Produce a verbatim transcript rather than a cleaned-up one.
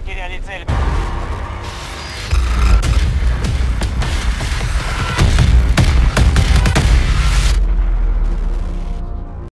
потеряли цель.